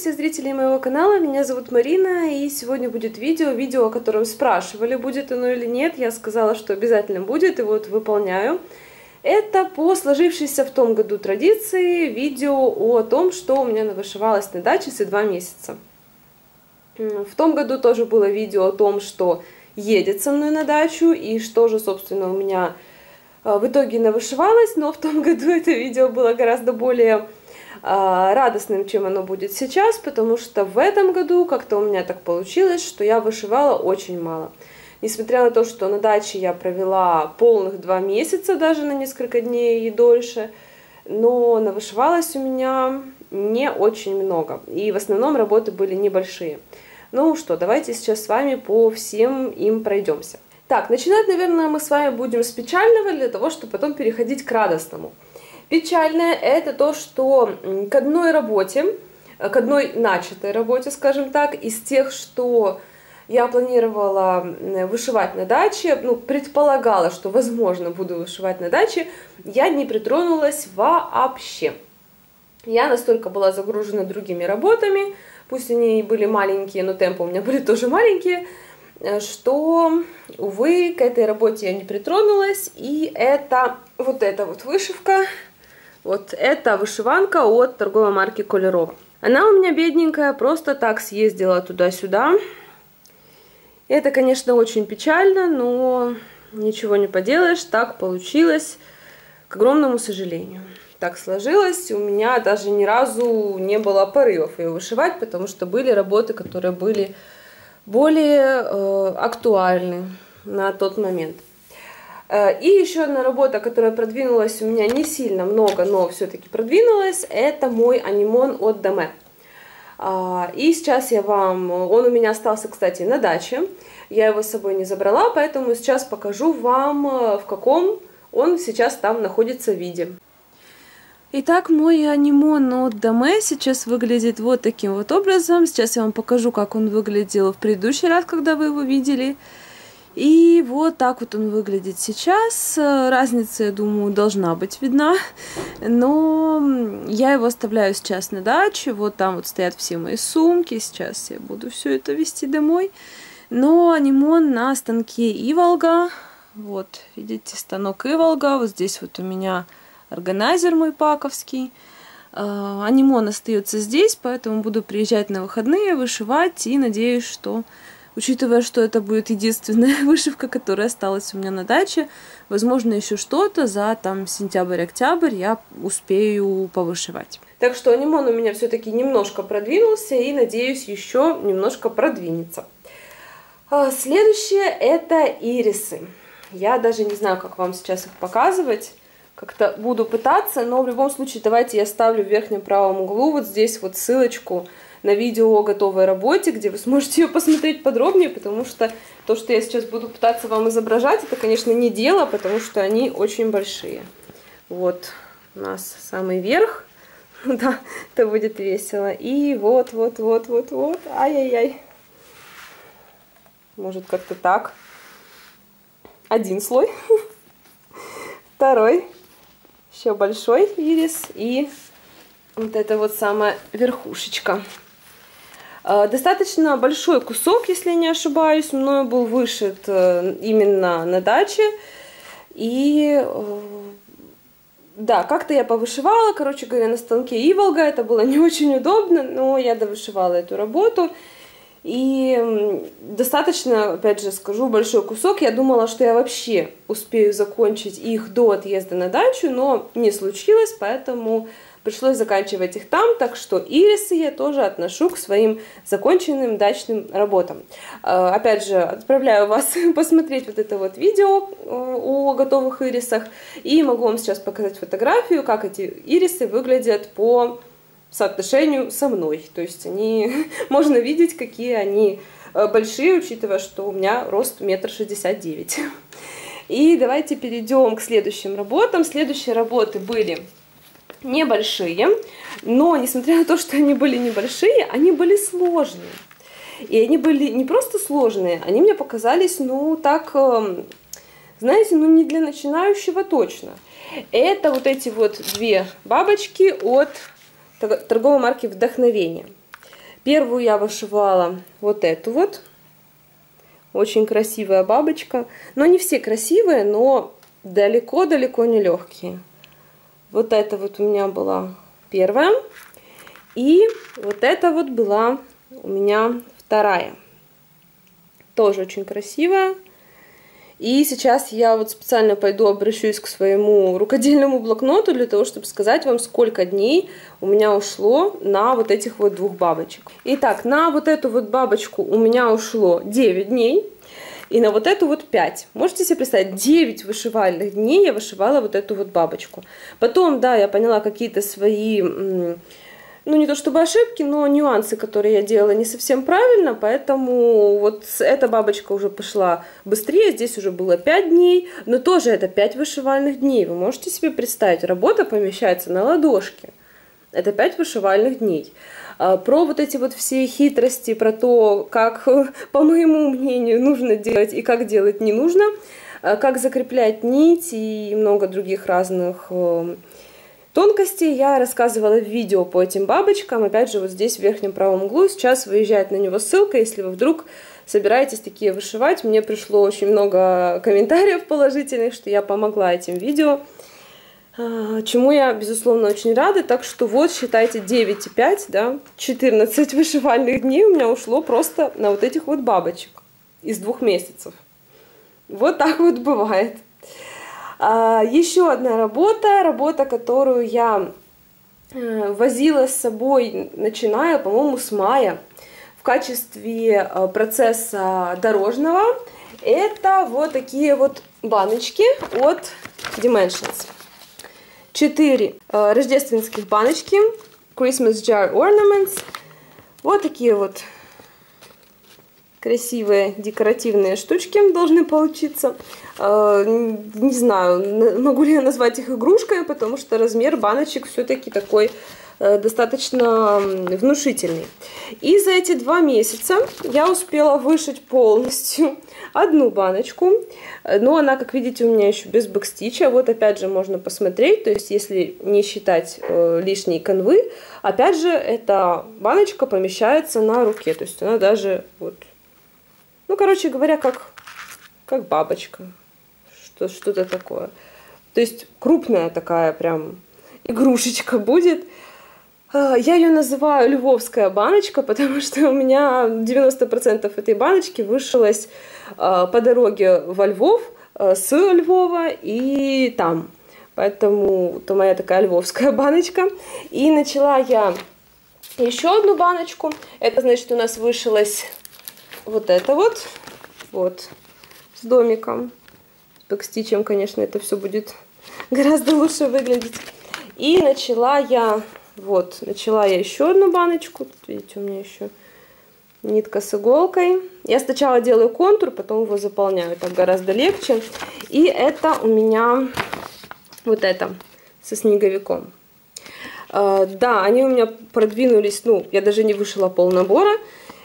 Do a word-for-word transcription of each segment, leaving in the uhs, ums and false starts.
все зрители моего канала, меня зовут Марина, и сегодня будет видео, видео, о котором спрашивали, будет оно или нет, я сказала, что обязательно будет, и вот выполняю. Это по сложившейся в том году традиции видео о том, что у меня навышивалось на даче за два месяца. В том году тоже было видео о том, что едет со мной на дачу, и что же, собственно, у меня в итоге навышивалось, но в том году это видео было гораздо более радостным, чем оно будет сейчас, потому что в этом году как-то у меня так получилось, что я вышивала очень мало. Несмотря на то, что на даче я провела полных два месяца, даже на несколько дней и дольше, но навышивалось у меня не очень много, и в основном работы были небольшие. Ну что, давайте сейчас с вами по всем им пройдемся. Так, начинать, наверное, мы с вами будем с печального, для того, чтобы потом переходить к радостному. Печальное – это то, что к одной работе, к одной начатой работе, скажем так, из тех, что я планировала вышивать на даче, ну, предполагала, что, возможно, буду вышивать на даче, я не притронулась вообще. Я настолько была загружена другими работами, пусть они и были маленькие, но темпы у меня были тоже маленькие, что, увы, к этой работе я не притронулась, и это вот эта вот вышивка. Вот эта вышиванка от торговой марки Колеро. Она у меня бедненькая, просто так съездила туда-сюда. Это, конечно, очень печально, но ничего не поделаешь, так получилось, к огромному сожалению. Так сложилось, у меня даже ни разу не было порывов ее вышивать, потому что были работы, которые были более э, актуальны на тот момент. И еще одна работа, которая продвинулась у меня не сильно много, но все-таки продвинулась, это мой анимон от Доме. И сейчас я вам... Он у меня остался, кстати, на даче. Я его с собой не забрала, поэтому сейчас покажу вам, в каком он сейчас там находится виде. Итак, мой анимон от Доме сейчас выглядит вот таким вот образом. Сейчас я вам покажу, как он выглядел в предыдущий раз, когда вы его видели. И вот так вот он выглядит сейчас. Разница, я думаю, должна быть видна. Но я его оставляю сейчас на даче. Вот там вот стоят все мои сумки. Сейчас я буду все это везти домой. Но анимон на станке Иволга. Вот, видите, станок Иволга. Вот здесь вот у меня органайзер мой паковский. Анимон остается здесь, поэтому буду приезжать на выходные, вышивать. И надеюсь, что... Учитывая, что это будет единственная вышивка, которая осталась у меня на даче, возможно, еще что-то за там сентябрь-октябрь я успею повышивать. Так что анимон у меня все-таки немножко продвинулся и, надеюсь, еще немножко продвинется. Следующее – это ирисы. Я даже не знаю, как вам сейчас их показывать. Как-то буду пытаться, но в любом случае давайте я ставлю в верхнем правом углу вот здесь вот ссылочку на видео о готовой работе, где вы сможете ее посмотреть подробнее, потому что то, что я сейчас буду пытаться вам изображать, это, конечно, не дело, потому что они очень большие. Вот у нас самый верх, да, это будет весело. И вот, вот, вот, вот, вот, ай-яй-яй. Может, как-то так. Один слой, второй, еще большой ирис и вот это вот самая верхушечка. Достаточно большой кусок, если я не ошибаюсь, мною был вышит именно на даче. И да, как-то я повышивала, короче говоря, на станке Иволга. Это было не очень удобно, но я довышивала эту работу. И достаточно, опять же скажу, большой кусок. Я думала, что я вообще успею закончить их до отъезда на дачу, но не случилось, поэтому... Пришлось заканчивать их там, так что ирисы я тоже отношу к своим законченным дачным работам. Опять же, отправляю вас посмотреть вот это вот видео о готовых ирисах. И могу вам сейчас показать фотографию, как эти ирисы выглядят по соотношению со мной. То есть они, можно видеть, какие они большие, учитывая, что у меня рост метр шестьдесят девять. И давайте перейдем к следующим работам. Следующие работы были... небольшие, но несмотря на то, что они были небольшие, они были сложные. И они были не просто сложные, они мне показались, ну, так, знаете, ну, не для начинающего точно. Это вот эти вот две бабочки от торговой марки «Вдохновение». Первую я вышивала вот эту вот. Очень красивая бабочка. Но не все красивые, но далеко-далеко не легкие. Вот это вот у меня была первая. И вот это вот была у меня вторая. Тоже очень красивая. И сейчас я вот специально пойду обращусь к своему рукодельному блокноту для того, чтобы сказать вам, сколько дней у меня ушло на вот этих вот двух бабочек. Итак, на вот эту вот бабочку у меня ушло девять дней, и на вот эту вот пять. Можете себе представить, девять вышивальных дней я вышивала вот эту вот бабочку. Потом, да, я поняла какие-то свои, ну не то чтобы ошибки, но нюансы, которые я делала не совсем правильно, поэтому вот эта бабочка уже пошла быстрее, здесь уже было пять дней, но тоже это пять вышивальных дней, вы можете себе представить, работа помещается на ладошке, это пять вышивальных дней. Про вот эти вот все хитрости, про то, как, по моему мнению, нужно делать и как делать не нужно, как закреплять нить и много других разных тонкости я рассказывала в видео по этим бабочкам, опять же вот здесь в верхнем правом углу, сейчас выезжает на него ссылка, если вы вдруг собираетесь такие вышивать. Мне пришло очень много комментариев положительных, что я помогла этим видео, чему я, безусловно, очень рада, так что вот считайте девять и пять, да, четырнадцать вышивальных дней у меня ушло просто на вот этих вот бабочек из двух месяцев. Вот так вот бывает. Еще одна работа, работа, которую я возила с собой, начиная, по-моему, с мая, в качестве процесса дорожного, это вот такие вот баночки от Dimensions. Четыре рождественских баночки, Christmas Jar Ornaments, вот такие вот красивые декоративные штучки должны получиться. Не знаю, могу ли я назвать их игрушкой, потому что размер баночек все-таки такой достаточно внушительный. И за эти два месяца я успела вышить полностью одну баночку. Но она, как видите, у меня еще без бэкстича. Вот опять же можно посмотреть, то есть если не считать лишней канвы, опять же эта баночка помещается на руке. То есть она даже вот... Ну, короче говоря, как, как бабочка, что-то такое. То есть крупная такая прям игрушечка будет. Я ее называю львовская баночка, потому что у меня девяносто процентов этой баночки вышилось по дороге во Львов, с Львова и там. Поэтому это моя такая львовская баночка. И начала я еще одну баночку. Это значит у нас вышилось... Вот это вот, вот, с домиком, с бэкстичем, конечно, это все будет гораздо лучше выглядеть. И начала я, вот, начала я еще одну баночку, тут видите, у меня еще нитка с иголкой. Я сначала делаю контур, потом его заполняю, так гораздо легче. И это у меня вот это, со снеговиком. Да, они у меня продвинулись, ну, я даже не вышила пол набора.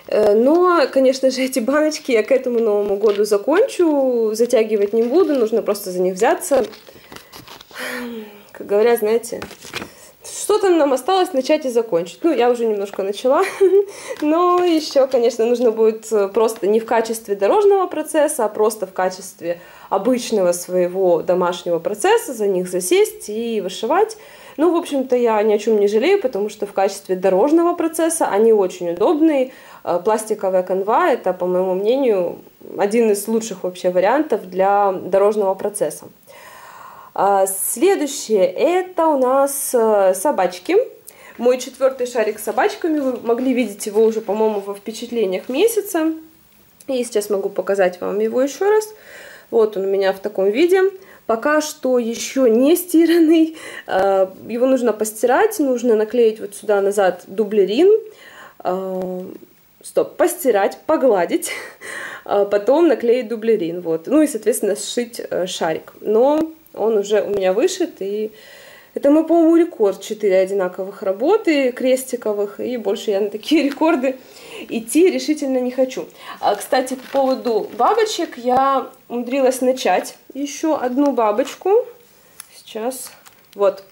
Но, конечно же, эти баночки я к этому Новому году закончу, затягивать не буду, нужно просто за них взяться. Как говорят, знаете, что там нам осталось начать и закончить. Ну, я уже немножко начала, но еще, конечно, нужно будет просто не в качестве дорожного процесса, а просто в качестве обычного своего домашнего процесса за них засесть и вышивать. Ну, в общем-то, я ни о чем не жалею, потому что в качестве дорожного процесса они очень удобные. Пластиковая канва – это, по моему мнению, один из лучших вообще вариантов для дорожного процесса. Следующее – это у нас собачки. Мой четвертый шарик с собачками. Вы могли видеть его уже, по-моему, во впечатлениях месяца. И сейчас могу показать вам его еще раз. Вот он у меня в таком виде. Пока что еще не стиранный, его нужно постирать, нужно наклеить вот сюда назад дублерин, стоп, постирать, погладить, потом наклеить дублерин, вот, ну и, соответственно, сшить шарик. Но он уже у меня вышит, и это мой, по-моему, рекорд, четыре одинаковых работы крестиковых, и больше я на такие рекорды идти решительно не хочу. Кстати, по поводу бабочек я умудрилась начать еще одну бабочку. Сейчас вот.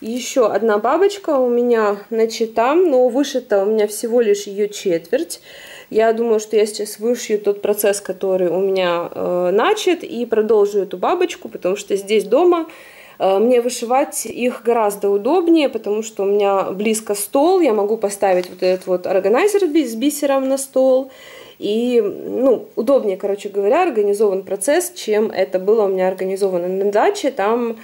еще одна бабочка у меня начата, но вышита у меня всего лишь ее четверть. Я думаю, что я сейчас вышью тот процесс, который у меня э, начат, и продолжу эту бабочку, потому что здесь дома э, мне вышивать их гораздо удобнее, потому что у меня близко стол, я могу поставить вот этот вот органайзер с бисером на стол, и, ну, удобнее, короче говоря, организован процесс, чем это было у меня организовано на даче, там...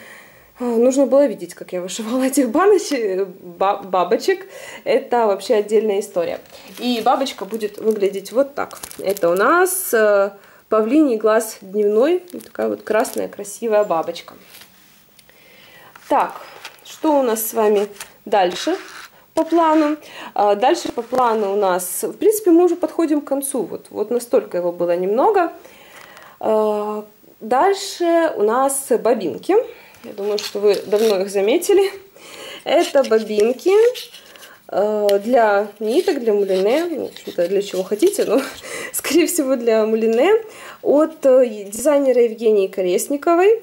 Нужно было видеть, как я вышивала этих баночек, бабочек. Это вообще отдельная история. И бабочка будет выглядеть вот так. Это у нас павлиний глаз дневной. Вот такая вот красная красивая бабочка. Так, что у нас с вами дальше по плану? Дальше по плану у нас, в принципе, мы уже подходим к концу. Вот, вот настолько его было немного. Дальше у нас бобинки. Я думаю, что вы давно их заметили. Это бобинки для ниток, для мулине, для чего хотите, но, скорее всего, для мулине, от дизайнера Евгении Корешниковой.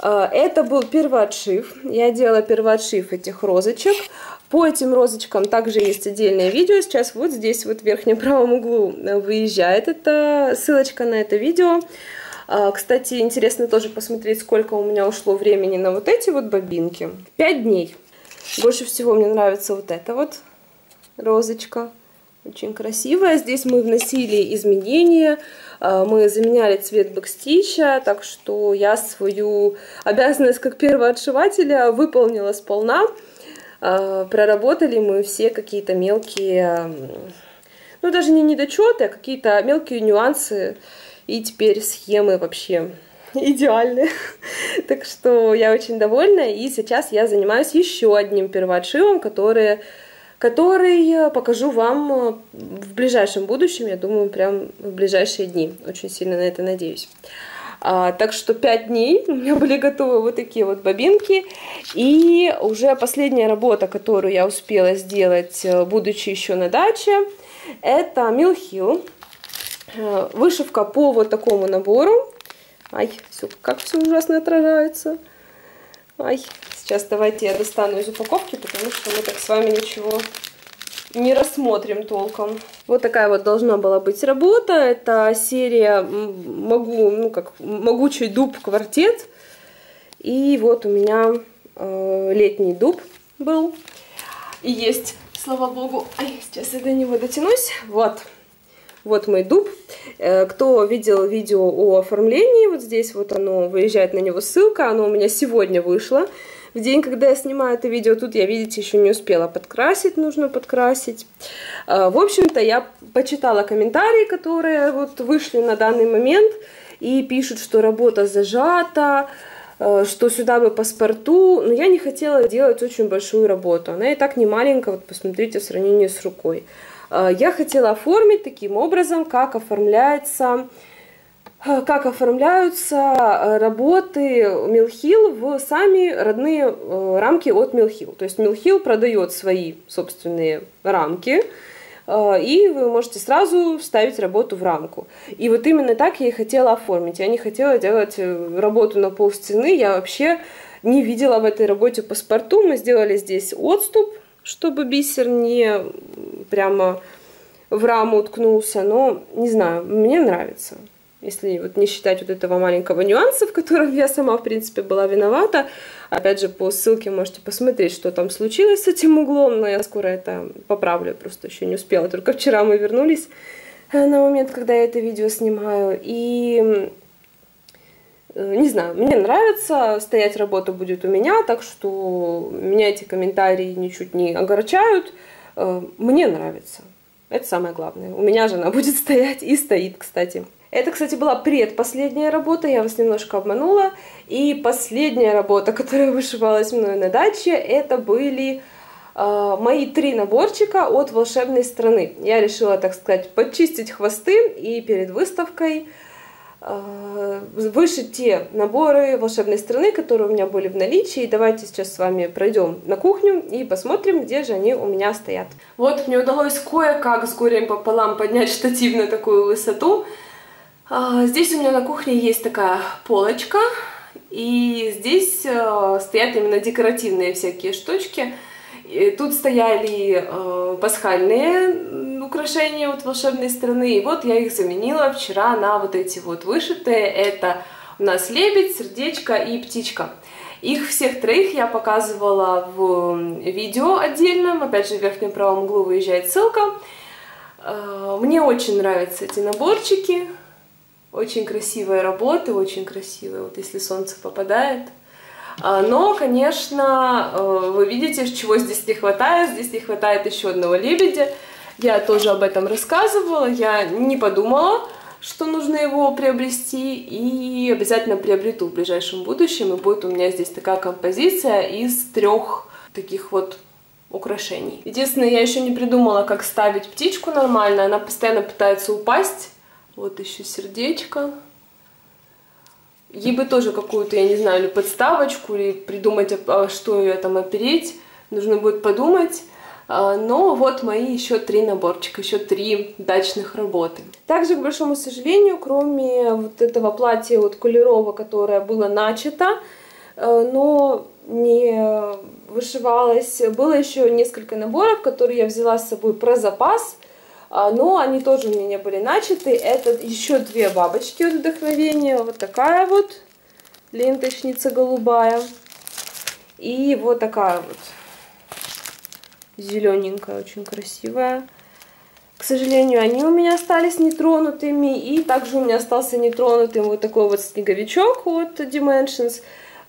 Это был первый отшив. Я делала первый отшив этих розочек. По этим розочкам также есть отдельное видео. Сейчас вот здесь, вот в верхнем правом углу, выезжает эта ссылочка на это видео. Кстати, интересно тоже посмотреть, сколько у меня ушло времени на вот эти вот бобинки. пять дней. Больше всего мне нравится вот эта вот розочка. Очень красивая. Здесь мы вносили изменения. Мы заменяли цвет бэкстича. Так что я свою обязанность как первого отшивателя выполнила сполна. Проработали мы все какие-то мелкие... Ну, даже не недочеты, а какие-то мелкие нюансы. И теперь схемы вообще идеальны. Так что я очень довольна. И сейчас я занимаюсь еще одним первоотшивом, который, который покажу вам в ближайшем будущем. Я думаю, прям в ближайшие дни. Очень сильно на это надеюсь. А, так что пять дней у меня были готовы вот такие вот бобинки. И уже последняя работа, которую я успела сделать, будучи еще на даче, это Mill Hill. Вышивка по вот такому набору. Ай, все, как все ужасно отражается. Ай, сейчас давайте я достану из упаковки, потому что мы так с вами ничего не рассмотрим толком. Вот такая вот должна была быть работа. Это серия могу, ну, как, «Могучий дуб квартет». И вот у меня э, летний дуб был. И есть, слава богу. Ай, сейчас я до него дотянусь. Вот. Вот мой дуб. Кто видел видео о оформлении, вот здесь вот оно, выезжает на него ссылка, оно у меня сегодня вышло. В день, когда я снимаю это видео, тут я, видите, еще не успела подкрасить, нужно подкрасить. В общем-то, я почитала комментарии, которые вот вышли на данный момент, и пишут, что работа зажата, что сюда бы паспорту, но я не хотела делать очень большую работу. Она и так не маленькая, вот посмотрите, в сравнении с рукой. Я хотела оформить таким образом, как оформляется, как оформляются работы Mill Hill в сами родные рамки от Mill Hill. То есть Mill Hill продает свои собственные рамки, и вы можете сразу вставить работу в рамку. И вот именно так я и хотела оформить. Я не хотела делать работу на полстены, я вообще не видела в этой работе паспорту. Мы сделали здесь отступ, чтобы бисер не прямо в раму уткнулся, но, не знаю, мне нравится. Если вот не считать вот этого маленького нюанса, в котором я сама, в принципе, была виновата. Опять же, по ссылке можете посмотреть, что там случилось с этим углом, но я скоро это поправлю, просто еще не успела. Только вчера мы вернулись на момент, когда я это видео снимаю, и... Не знаю, мне нравится, стоять работа будет у меня, так что меня эти комментарии ничуть не огорчают. Мне нравится. Это самое главное. У меня же она будет стоять и стоит, кстати. Это, кстати, была предпоследняя работа, я вас немножко обманула. И последняя работа, которая вышивалась мной на даче, это были мои три наборчика от «Волшебной страны». Я решила, так сказать, подчистить хвосты и перед выставкой вышить те наборы «Волшебной страны», которые у меня были в наличии. Давайте сейчас с вами пройдем на кухню и посмотрим, где же они у меня стоят. Вот, мне удалось кое-как с горем пополам поднять штатив на такую высоту. Здесь у меня на кухне есть такая полочка, И здесь стоят именно декоративные всякие штучки. И тут стояли пасхальные украшения от волшебной страны. И вот я их заменила вчера на вот эти вот вышитые. Это у нас лебедь, сердечко и птичка. Их всех троих я показывала в видео отдельном. Опять же, в верхнем правом углу выезжает ссылка. Мне очень нравятся эти наборчики. Очень красивые работы, очень красивые, вот если солнце попадает. Но, конечно, вы видите, чего здесь не хватает. Здесь не хватает еще одного лебедя. Я тоже об этом рассказывала. Я не подумала, что нужно его приобрести. И обязательно приобрету в ближайшем будущем. И будет у меня здесь такая композиция из трех таких вот украшений. Единственное, я еще не придумала, как ставить птичку нормально. Она постоянно пытается упасть. Вот еще сердечко. Ей бы тоже какую-то, я не знаю, или подставочку, или придумать, что ее там опереть. Нужно будет подумать. Но вот мои еще три наборчика, еще три дачных работы. Также, к большому сожалению, кроме вот этого платья от Колеро, которое было начато, но не вышивалось, было еще несколько наборов, которые я взяла с собой про запас. Но они тоже у меня не были начаты. Это еще две бабочки от вдохновения. Вот такая вот ленточница голубая. И вот такая вот зелененькая, очень красивая. К сожалению, они у меня остались нетронутыми. И также у меня остался нетронутым вот такой вот снеговичок от Dimensions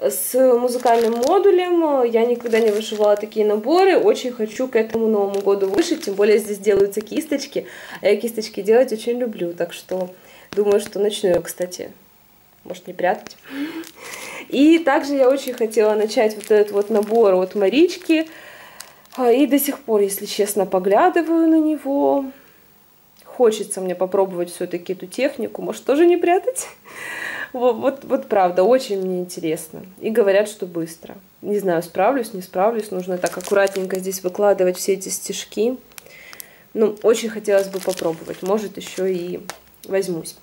с музыкальным модулем. Я никогда не вышивала такие наборы. Очень хочу к этому Новому году вышить. Тем более здесь делаются кисточки. А я кисточки делать очень люблю. Так что думаю, что начну ее, кстати. Может, не прятать. И также я очень хотела начать вот этот вот набор от Марички. И до сих пор, если честно, поглядываю на него. Хочется мне попробовать все-таки эту технику. Может, тоже не прятать? Вот, вот, вот правда, очень мне интересно. И говорят, что быстро. Не знаю, справлюсь, не справлюсь. Нужно так аккуратненько здесь выкладывать все эти стежки. Ну, очень хотелось бы попробовать. Может, еще и возьмусь.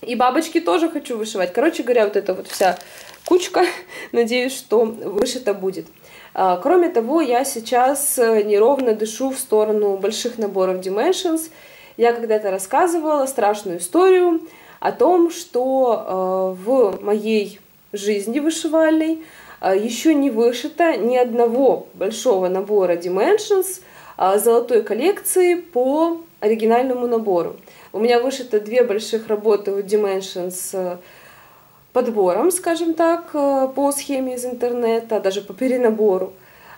И бабочки тоже хочу вышивать. Короче говоря, вот эта вот вся кучка. Надеюсь, что вышито будет. Кроме того, я сейчас неровно дышу в сторону больших наборов Dimensions. Я когда-то рассказывала страшную историю о том, что э, в моей жизни вышивальной э, еще не вышито ни одного большого набора Dimensions э, золотой коллекции по оригинальному набору. У меня вышито две больших работы в Dimensions э, подбором, скажем так, э, по схеме из интернета, даже по перенабору.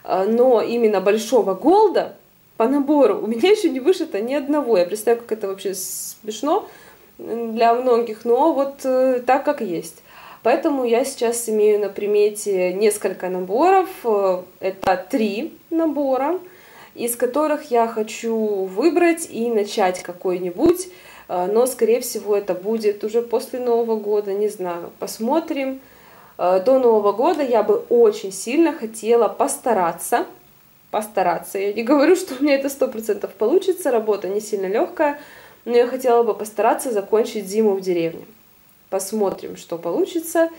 Э, но именно большого голда по набору у меня еще не вышито ни одного. Я представляю, как это вообще смешно для многих, но вот э, так, как есть. Поэтому я сейчас имею на примете несколько наборов, э, это три набора, из которых я хочу выбрать и начать какой-нибудь, э, но, скорее всего, это будет уже после Нового года, не знаю, посмотрим. Э, до Нового года я бы очень сильно хотела постараться, постараться, я не говорю, что у меня это сто процентов получится, работа не сильно легкая, но я хотела бы постараться закончить зиму в деревне. Посмотрим, что получится.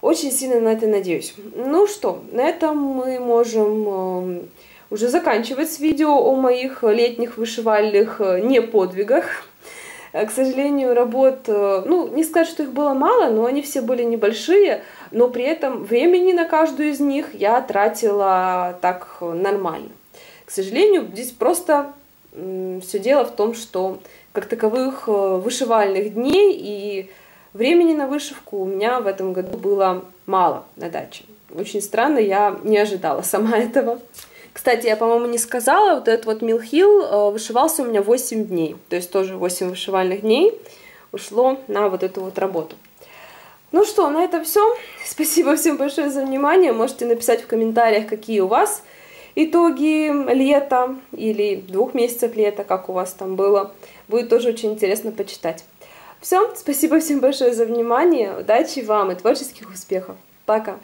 Очень сильно на это надеюсь. Ну что, на этом мы можем уже заканчивать видео о моих летних вышивальных неподвигах. К сожалению, работ, ну, не сказать, что их было мало, но они все были небольшие, но при этом времени на каждую из них я тратила так нормально. К сожалению, здесь просто все дело в том, что как таковых вышивальных дней и времени на вышивку у меня в этом году было мало на даче. Очень странно, я не ожидала сама этого. Кстати, я, по-моему, не сказала, вот этот вот Mill Hill вышивался у меня восемь дней. То есть тоже восемь вышивальных дней ушло на вот эту вот работу. Ну что, на этом все. Спасибо всем большое за внимание. Можете написать в комментариях, какие у вас итоги лета или двух месяцев лета, как у вас там было. Будет тоже очень интересно почитать. Все, спасибо всем большое за внимание, удачи вам и творческих успехов. Пока!